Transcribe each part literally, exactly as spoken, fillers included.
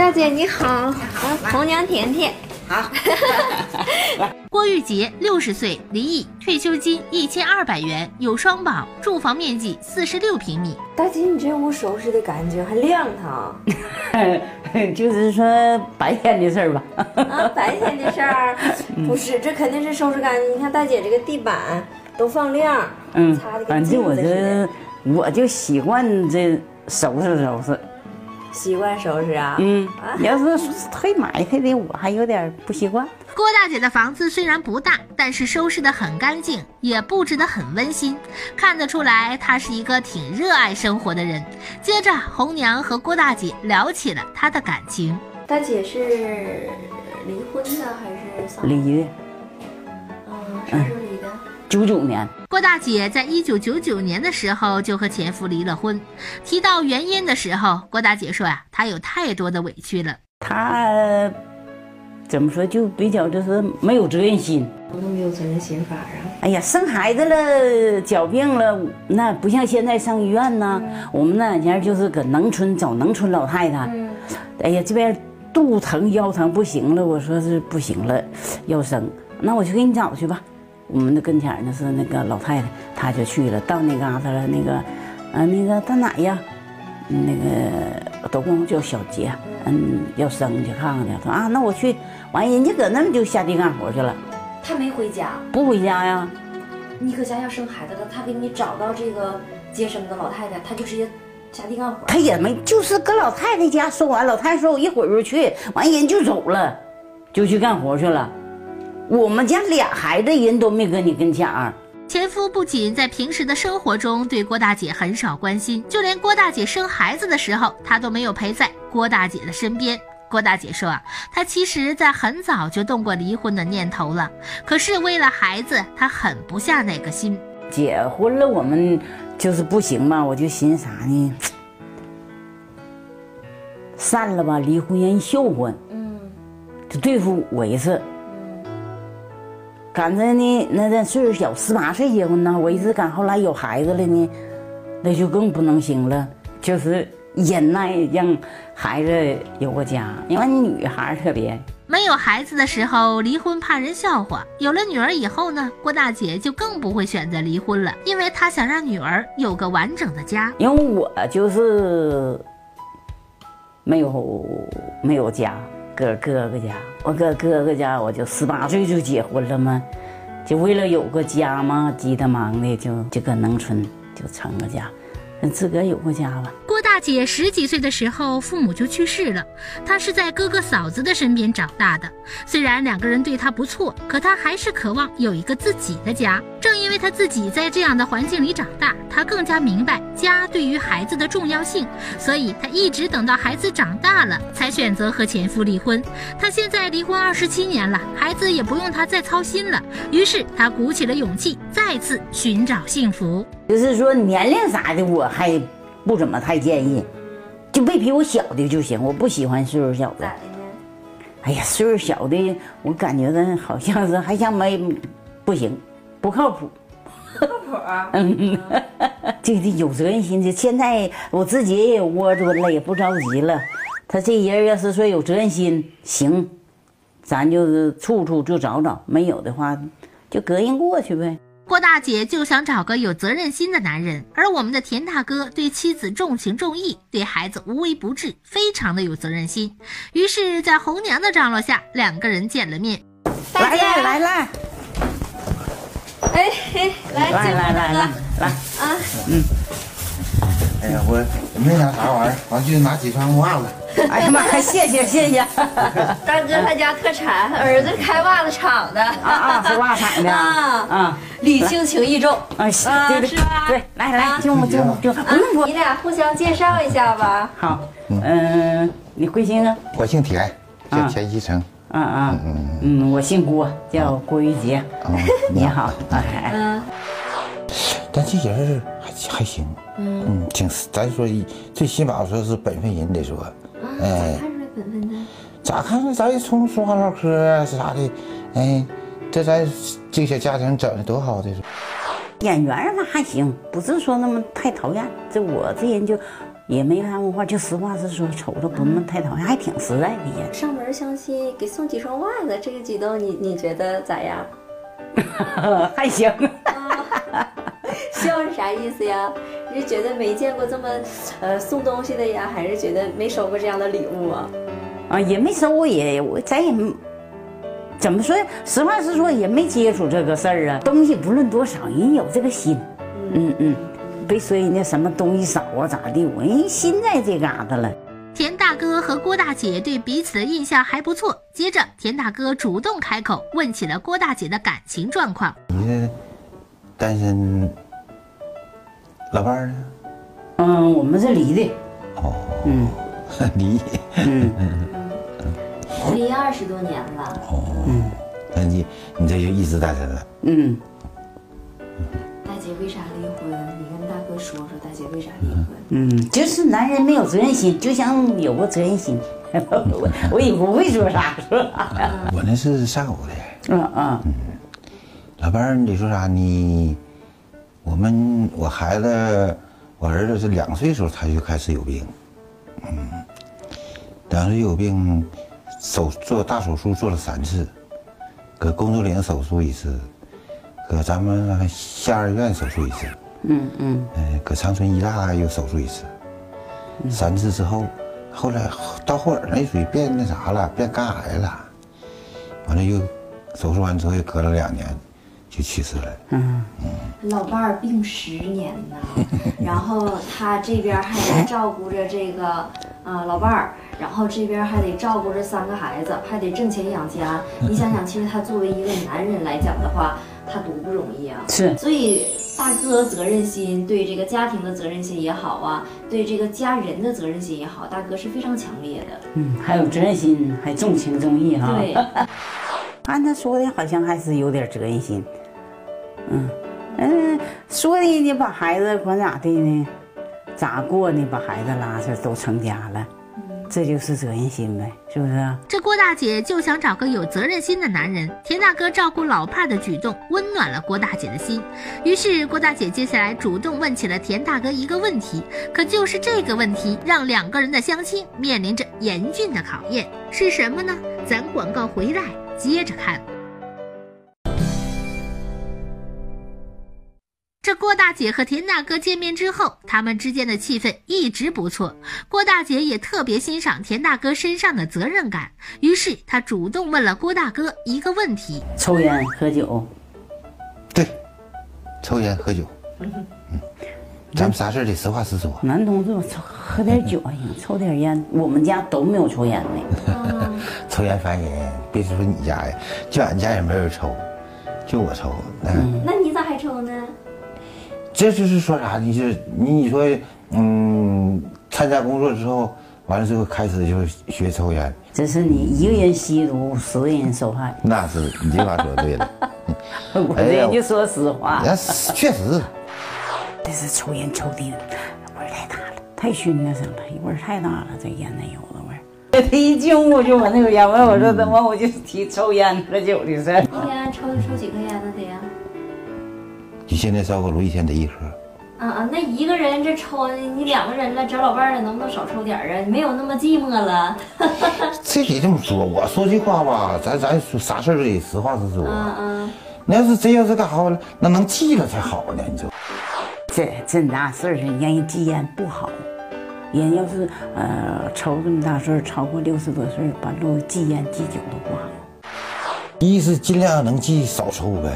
大姐你好，红娘甜甜。好。郭玉洁六十岁，离异，退休金一千二百元，有双保，住房面积四十六平米。大姐，你这屋收拾的感觉还亮堂。就是说白天的事儿吧。啊，白天的事儿，不是，这肯定是收拾干净。你看大姐这个地板都放亮，嗯，擦的跟镜子似的。我就习惯这收拾收拾，习惯收拾啊。嗯，你要是推买推的，我还有点不习惯。郭大姐的房子虽然不大，但是收拾得很干净，也布置得很温馨，看得出来她是一个挺热爱生活的人。接着，红娘和郭大姐聊起了她的感情。大姐是离婚的还是丧？离的。嗯，啥时候离的？九九年。郭大姐在一九九九年的时候就和前夫离了婚。提到原因的时候，郭大姐说呀、啊，她有太多的委屈了。她怎么说，就比较就是没有责任心。怎么没有责任心法啊？哎呀，生孩子了，脚病了，那不像现在上医院呢。嗯、我们那两年就是搁农村找农村老太太。嗯、哎呀，这边肚疼腰疼不行了，我说是不行了，要生，那我去给你找去吧。我们的跟前呢是那个老太太，她就去了，到那嘎达了，那个，啊，那个大奶呀，那个都管我叫小杰，嗯，要生去看看去。说啊，那我去，完人家搁那就下地干活去了。她没回家？不回家呀。你搁家要生孩子了，她给你找到这个接生的老太太，她就直接下地干活。她也没，就是搁老太太家说完，老太太说我一会儿去，完人就走了，就去干活去了。我们家俩孩子人都没跟你跟前儿。前夫不仅在平时的生活中对郭大姐很少关心，就连郭大姐生孩子的时候，他都没有陪在郭大姐的身边。郭大姐说啊，她其实在很早就动过离婚的念头了，可是为了孩子，她狠不下那个心。结婚了，我们就是不行吧，我就寻思啥呢？散了吧，离婚人笑话，嗯，就对付我一次。赶着呢，那咱岁数小，十八岁结婚呢。我一直赶，后来有孩子了呢，那就更不能行了。就是忍耐，让孩子有个家。因为女孩特别，没有孩子的时候离婚怕人笑话，有了女儿以后呢，郭大姐就更不会选择离婚了，因为她想让女儿有个完整的家。因为我就是没有没有家。搁哥哥家，我搁哥哥家，我就十八岁就结婚了嘛，就为了有个家嘛，急得忙的就就搁农村就成个家，自个儿有个家吧。郭大姐十几岁的时候，父母就去世了，她是在哥哥嫂子的身边长大的。虽然两个人对她不错，可她还是渴望有一个自己的家。正因为她自己在这样的环境里长大，她更加明白家对于孩子的重要性，所以她一直等到孩子长大了，才选择和前夫离婚。她现在离婚二十七年了，孩子也不用她再操心了，于是她鼓起了勇气，再次寻找幸福。就是说年龄啥的，我还不怎么太建议，就别比我小的就行，我不喜欢岁数小的。哎呀，岁数小的，我感觉呢好像是还像没不行。不靠谱，不靠谱啊！嗯，这这有责任心。这现在我自己也窝着了，也不着急了。他这人要是说有责任心，行，咱就是处处就找找，没有的话就隔音过去呗。郭大姐就想找个有责任心的男人，而我们的田大哥对妻子重情重义，对孩子无微不至，非常的有责任心。于是，在红娘的张罗下，两个人见了面。来了，来了。哎哎，来来来来来来啊！嗯，哎呀，我没拿啥玩意儿，完就拿几双袜子。哎呀妈，谢谢谢谢！大哥他家特产，儿子开袜子厂的。啊啊，是袜厂的啊啊！礼轻情意重啊，是吧？对，来来，就就就，嗯，你俩互相介绍一下吧。好，嗯，你贵姓啊？我姓田，叫田西成。啊啊嗯嗯，我姓郭，叫郭玉洁。你好，哎，但这人还还行，嗯，挺咱说最起码说是本分人得说，哎，看出来本分的，咋看着咱一从说话唠嗑是啥的，哎，这咱这小家庭整的多好的。演员嘛还行，不是说那么太讨厌，这我这人就也没啥文化，就实话实说，瞅着不那么太讨厌，还挺实在的呀。上门相亲给送几双袜子，这个举动你你觉得咋样？还行。笑是啥意思呀？你是觉得没见过这么呃送东西的呀，还是觉得没收过这样的礼物啊？啊，也没收过，也我咱也怎么说，实话实说也没接触这个事儿啊。东西不论多少，人有这个心，嗯嗯。嗯，别说人家什么东西少啊咋地，我人心在这嘎达了。田大哥和郭大姐对彼此的印象还不错。接着，田大哥主动开口问起了郭大姐的感情状况。你这单身老伴儿呢？嗯，我们是离的。哦，嗯，离。嗯嗯，离二十多年了。哦，嗯，那你你这就一直单身了？嗯。大姐为啥离婚？你跟大哥说说，大姐为啥离婚？嗯，就是男人没有责任心，就想有个责任心。我我也不会说啥，说啥。我那是下午的。嗯嗯。嗯，老伴儿，你说啥？你，我们我孩子，我儿子是两岁的时候他就开始有病，嗯，两岁有病，手做大手术做了三次，搁工作岭手术一次。搁咱们县二院手术一次，嗯嗯，呃，搁长春医大又手术一次，嗯、三次之后，后来到后耳那属于变那啥了，变肝癌了，完了又手术完之后又隔了两年，就去世了。嗯嗯，老伴儿病十年呢，然后他这边还得照顾着这个啊、呃、老伴儿，然后这边还得照顾着三个孩子，还得挣钱养家。你想想，其实他作为一个男人来讲的话，他多不容易啊！是，所以大哥责任心，对这个家庭的责任心也好啊，对这个家人的责任心也好，大哥是非常强烈的。嗯，还有责任心，还重情重义哈。对，按他说的，好像还是有点责任心。嗯嗯，说的你把孩子管咋的呢？咋过呢？把孩子拉扯都成家了。这就是责任心呗，是不是、啊？这郭大姐就想找个有责任心的男人。田大哥照顾老伴的举动温暖了郭大姐的心，于是郭大姐接下来主动问起了田大哥一个问题，可就是这个问题让两个人的相亲面临着严峻的考验，是什么呢？咱广告回来接着看。这郭大姐和田大哥见面之后，他们之间的气氛一直不错。郭大姐也特别欣赏田大哥身上的责任感，于是她主动问了郭大哥一个问题：抽烟喝酒？对，抽烟喝酒。嗯，咱们啥事得实话实说。男同志喝点酒还行，抽点烟。我们家都没有抽烟的。抽烟烦人，别说你家呀，就俺家也没人抽，就我抽。嗯，那你咋还抽呢？这就是说啥？你是你你说，嗯，参加工作之后，完了之后开始就学抽烟。这是你一个人吸毒，十个人受害。那是你这话说对了。我这就说实话。哎、确实。但是抽烟抽的味儿太大了，太熏那啥了，味儿太大了，这烟那油的味儿。他一进屋就闻那个烟味儿，我说等完我就提抽烟喝酒的事儿。一天抽抽几颗烟呢？得呀。你现在烧烤炉一天得一盒，啊啊，那一个人这抽，你两个人了，找老伴了，能不能少抽点啊？没有那么寂寞了。这得这么说，我说句话吧，咱咱说啥事儿得实话实说。嗯嗯，那要是真要是干啥了，那能戒了才好呢。你就这这么大事儿，让人戒烟不好。人要是呃抽这么大事儿，超过六十多岁，半路戒烟戒酒都不好。第一是尽量能戒少抽呗。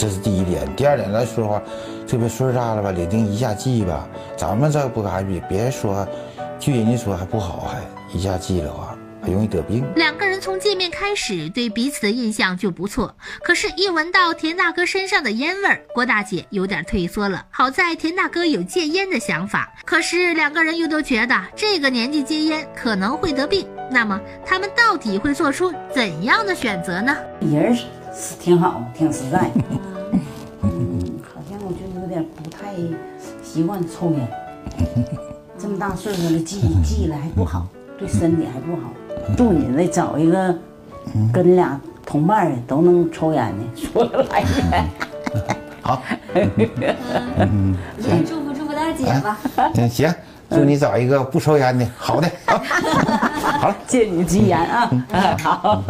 这是第一点，第二点来说的话，这边岁数大了吧，领定一下记吧，咱们这不还别别说，据人家说还不好，还一下记的话，还容易得病。两个人从见面开始对彼此的印象就不错，可是，一闻到田大哥身上的烟味儿，郭大姐有点退缩了。好在田大哥有戒烟的想法，可是两个人又都觉得这个年纪戒烟可能会得病，那么他们到底会做出怎样的选择呢？人挺好，挺实在。嗯，好像我就有点不太习惯抽烟，这么大岁数了，记记了还不好，对身体还不好。祝你得找一个跟俩同伴的都能抽烟的，说得来呗。好，嗯，祝福祝福大姐吧。行，祝你找一个不抽烟的，好的啊。好了，借你吉言啊。好。